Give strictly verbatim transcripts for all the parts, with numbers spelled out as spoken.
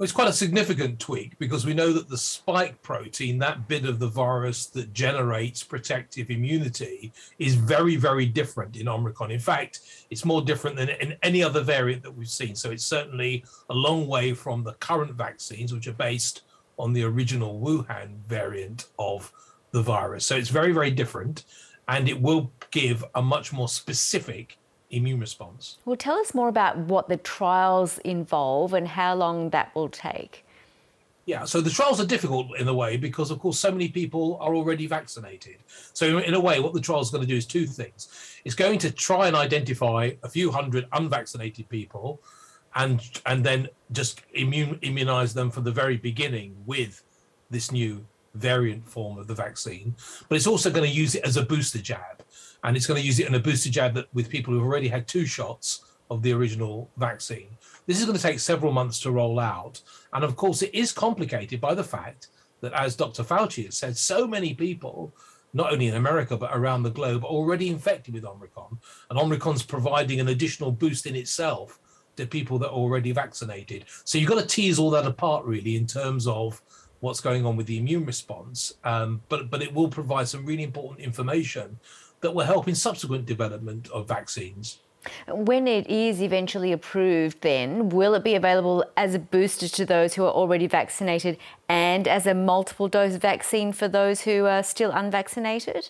Well, it's quite a significant tweak because we know that the spike protein, that bit of the virus that generates protective immunity, is very, very different in Omicron. In fact, it's more different than in any other variant that we've seen. So it's certainly a long way from the current vaccines, which are based on the original Wuhan variant of the virus. So it's very, very different, and it will give a much more specific immune response. Well, tell us more about what the trials involve and how long that will take. Yeah, so the trials are difficult in a way because, of course, so many people are already vaccinated. So in a way, what the trial is going to do is two things. It's going to try and identify a few hundred unvaccinated people and and then just immune, immunize them from the very beginning with this new variant form of the vaccine. But it's also going to use it as a booster jab. And it's going to use it in a booster jab that with people who've already had two shots of the original vaccine. This is going to take several months to roll out. And of course, it is complicated by the fact that, as Doctor Fauci has said, so many people, not only in America, but around the globe, are already infected with Omicron. And Omicron's providing an additional boost in itself to people that are already vaccinated. So you've got to tease all that apart, really, in terms of what's going on with the immune response. Um, but, but it will provide some really important information that will help in subsequent development of vaccines. When it is eventually approved then, will it be available as a booster to those who are already vaccinated and as a multiple dose vaccine for those who are still unvaccinated?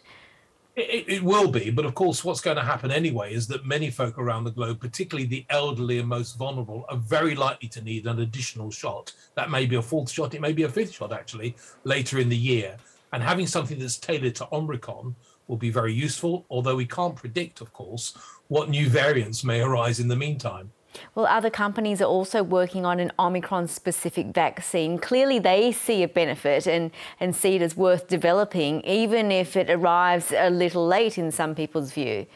It, it will be, but of course what's going to happen anyway is that many folk around the globe, particularly the elderly and most vulnerable, are very likely to need an additional shot. That may be a fourth shot, it may be a fifth shot actually, later in the year. And having something that's tailored to Omicron will be very useful, although we can't predict, of course, what new variants may arise in the meantime. Well, other companies are also working on an Omicron-specific vaccine. Clearly, they see a benefit and, and see it as worth developing, even if it arrives a little late in some people's view.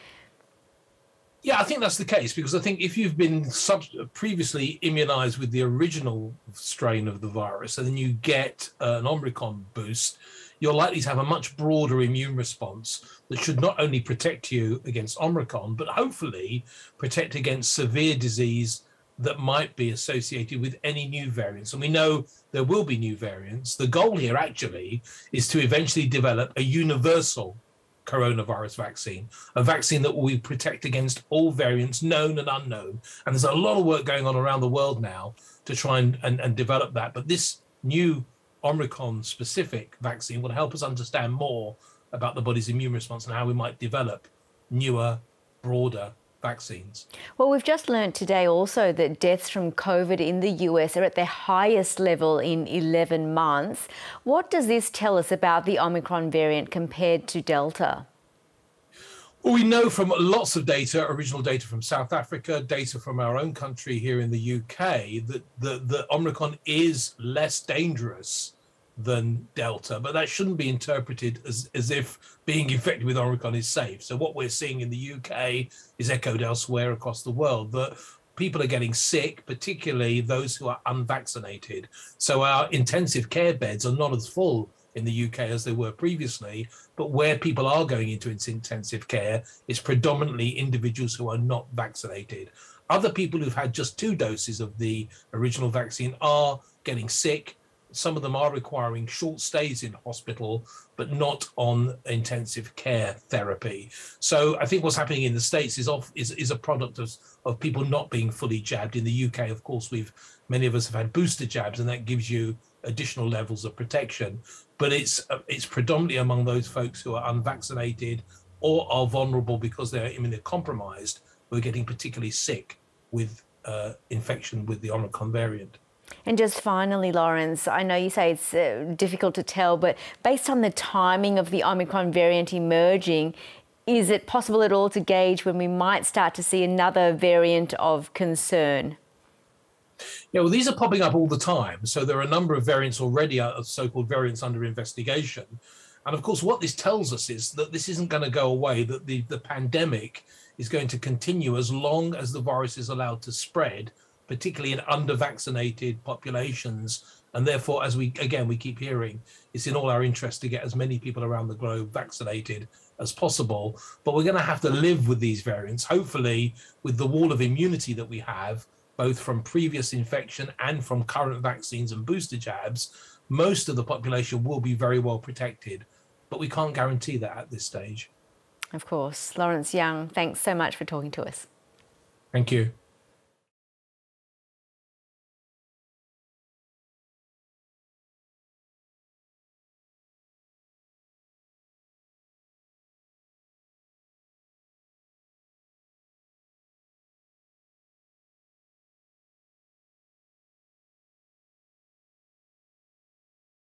Yeah, I think that's the case, because I think if you've been sub previously immunised with the original strain of the virus and then you get an Omicron boost, you're likely to have a much broader immune response that should not only protect you against Omicron, but hopefully protect against severe disease that might be associated with any new variants. And we know there will be new variants. The goal here actually is to eventually develop a universal coronavirus vaccine, a vaccine that will protect against all variants, known and unknown. And there's a lot of work going on around the world now to try and, and, and develop that. But this new Omicron-specific vaccine will help us understand more about the body's immune response and how we might develop newer, broader vaccines. Well, we've just learned today also that deaths from COVID in the U S are at their highest level in eleven months. What does this tell us about the Omicron variant compared to Delta? Well, we know from lots of data, original data from South Africa, data from our own country here in the U K, that the, the Omicron is less dangerous than Delta, but that shouldn't be interpreted as, as if being infected with Omicron is safe. So what we're seeing in the U K is echoed elsewhere across the world, that people are getting sick, particularly those who are unvaccinated. So our intensive care beds are not as full in the U K as they were previously, but where people are going into intensive care is predominantly individuals who are not vaccinated. Other people who've had just two doses of the original vaccine are getting sick. Some of them are requiring short stays in hospital, but not on intensive care therapy. So I think what's happening in the States is off, is, is a product of, of people not being fully jabbed. In the U K, of course, we've many of us have had booster jabs, and that gives you additional levels of protection. But it's, it's predominantly among those folks who are unvaccinated or are vulnerable because they're immunocompromised who are getting particularly sick with uh, infection with the Omicron variant. And just finally, Lawrence, I know you say it's uh, difficult to tell, but based on the timing of the Omicron variant emerging, is it possible at all to gauge when we might start to see another variant of concern? Yeah, well, these are popping up all the time. So there are a number of variants already, of so-called variants under investigation. And of course, what this tells us is that this isn't going to go away, that the, the pandemic is going to continue as long as the virus is allowed to spread, particularly in under-vaccinated populations. And therefore, as we, again, we keep hearing, it's in all our interest to get as many people around the globe vaccinated as possible. But we're going to have to live with these variants, hopefully with the wall of immunity that we have both from previous infection and from current vaccines and booster jabs, most of the population will be very well protected. But we can't guarantee that at this stage. Of course. Lawrence Young, thanks so much for talking to us. Thank you.